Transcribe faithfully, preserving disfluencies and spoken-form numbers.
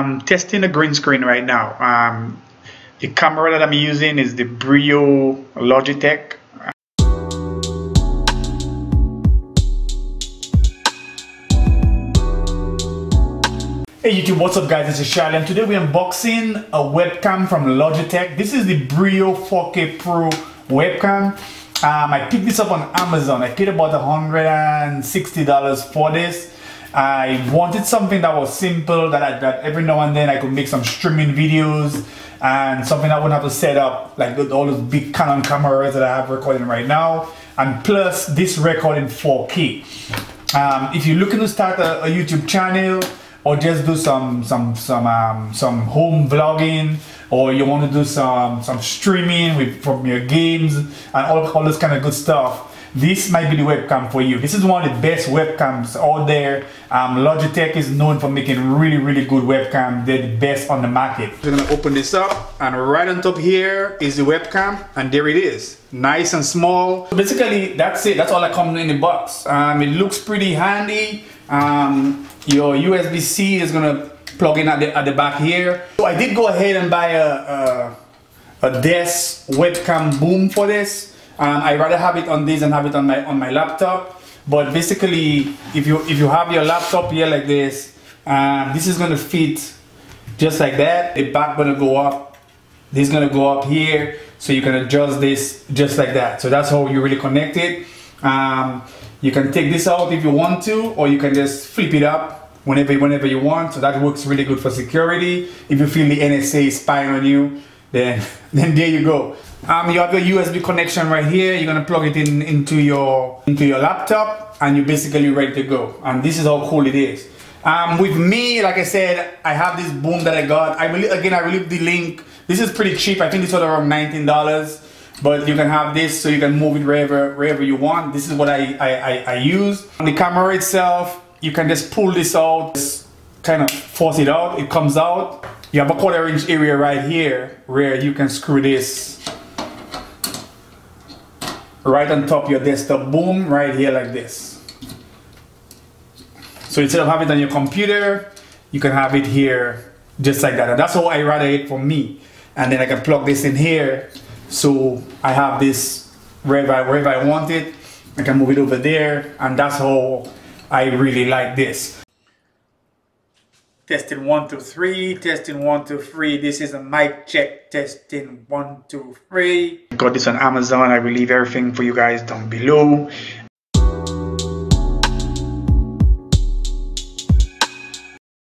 I'm testing a green screen right now. Um, the camera that I'm using is the Brio Logitech. Hey YouTube, what's up guys? This is Charlie and today we're unboxing a webcam from Logitech. This is the Brio four K Pro webcam. Um, I picked this up on Amazon. I paid about one hundred sixty dollars for this. I wanted something that was simple, that, I, that every now and then I could make some streaming videos and something that I wouldn't have to set up like with all those big Canon cameras that I have recording right now, and plus this recording four K. Um, if you're looking to start a, a YouTube channel or just do some some some um, some home vlogging, or you want to do some some streaming with from your games and all, all this kind of good stuff, this might be the webcam for you. This is one of the best webcams out there. Um, Logitech is known for making really, really good webcam. They're the best on the market. We're gonna open this up, and right on top here is the webcam, and there it is. Nice and small. So basically, that's it. That's all that comes in the box. Um, it looks pretty handy. Um, your U S B C is gonna plug in at the, at the back here. So I did go ahead and buy a, a, a desk webcam boom for this. Um, I'd rather have it on this than have it on my on my laptop. But basically, if you if you have your laptop here like this, um, this is gonna fit just like that. The back gonna go up. This is gonna go up here, so you can adjust this just like that. So that's how you really connect it. Um, you can take this out if you want to, or you can just flip it up whenever whenever you want. So that works really good for security. If you feel the N S A is spying on you, then then there you go. Um, you have your U S B connection right here. You're gonna plug it in into your into your laptop, and you're basically ready to go. And this is how cool it is. Um, with me, like I said, I have this boom that I got. I will again, I will leave the link. This is pretty cheap. I think it's around nineteen dollars, but you can have this so you can move it wherever wherever you want. This is what I I, I, I use. On the camera itself, you can just pull this out, just kind of force it out. It comes out. You have a quarter inch area right here where you can screw this right on top of your desktop boom right here like this. So instead of having it on your computer, you can have it here just like that. And that's how I rather it for me. And then I can plug this in here, so I have this wherever I, wherever I want it. I can move it over there, and that's how I really like this. Testing one, two, three, testing one, two, three. This is a mic check, testing one, two, three. Got this on Amazon. I will leave everything for you guys down below.